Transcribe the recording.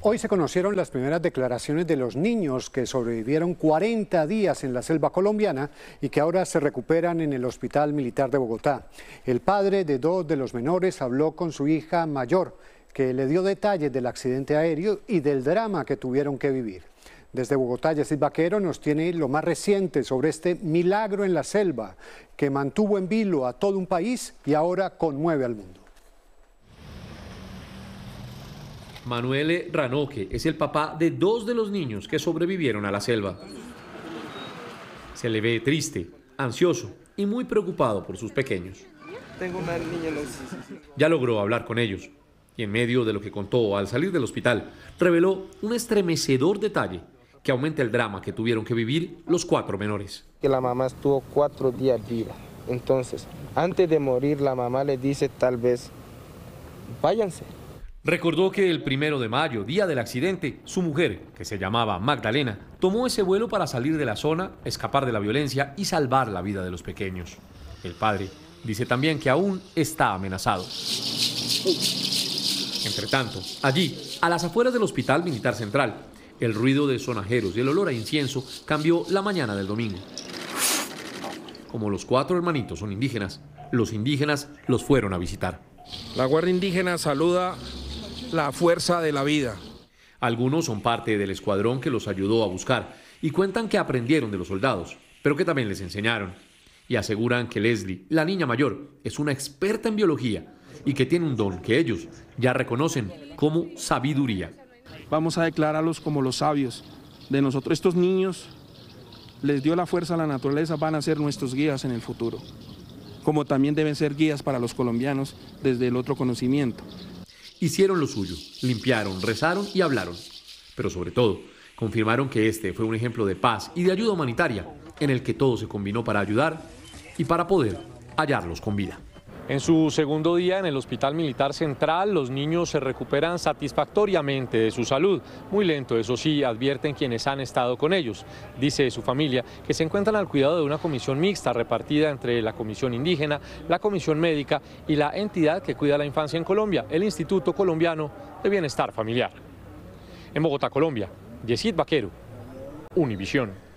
Hoy se conocieron las primeras declaraciones de los niños que sobrevivieron 40 días en la selva colombiana y que ahora se recuperan en el Hospital Militar de Bogotá. El padre de dos de los menores habló con su hija mayor, que le dio detalles del accidente aéreo y del drama que tuvieron que vivir. Desde Bogotá, Yezid Baquero nos tiene lo más reciente sobre este milagro en la selva que mantuvo en vilo a todo un país y ahora conmueve al mundo. Manuel Ranoque es el papá de dos de los niños que sobrevivieron a la selva. Se le ve triste, ansioso y muy preocupado por sus pequeños. Tengo una niña. Ya logró hablar con ellos y en medio de lo que contó al salir del hospital, reveló un estremecedor detalle que aumenta el drama que tuvieron que vivir los cuatro menores. Que la mamá estuvo 4 días viva. Entonces, antes de morir, la mamá le dice tal vez, váyanse. Recordó que el 1 de mayo, día del accidente, su mujer, que se llamaba Magdalena, tomó ese vuelo para salir de la zona, escapar de la violencia y salvar la vida de los pequeños. El padre dice también que aún está amenazado. Entre tanto, allí, a las afueras del Hospital Militar Central, el ruido de sonajeros y el olor a incienso cambió la mañana del domingo. Como los cuatro hermanitos son indígenas los fueron a visitar. La Guardia Indígena saluda la fuerza de la vida. Algunos son parte del escuadrón que los ayudó a buscar y cuentan que aprendieron de los soldados, pero que también les enseñaron. Y aseguran que Leslie, la niña mayor, es una experta en biología y que tiene un don que ellos ya reconocen como sabiduría. Vamos a declararlos como los sabios. De nosotros, estos niños, les dio la fuerza a la naturaleza, van a ser nuestros guías en el futuro. Como también deben ser guías para los colombianos desde el otro conocimiento. Hicieron lo suyo, limpiaron, rezaron y hablaron. Pero sobre todo, confirmaron que este fue un ejemplo de paz y de ayuda humanitaria, en el que todo se combinó para ayudar y para poder hallarlos con vida. En su segundo día en el Hospital Militar Central, los niños se recuperan satisfactoriamente de su salud. Muy lento, eso sí, advierten quienes han estado con ellos. Dice su familia que se encuentran al cuidado de una comisión mixta repartida entre la Comisión Indígena, la Comisión Médica y la entidad que cuida la infancia en Colombia, el Instituto Colombiano de Bienestar Familiar. En Bogotá, Colombia, Yezid Baquero, Univisión.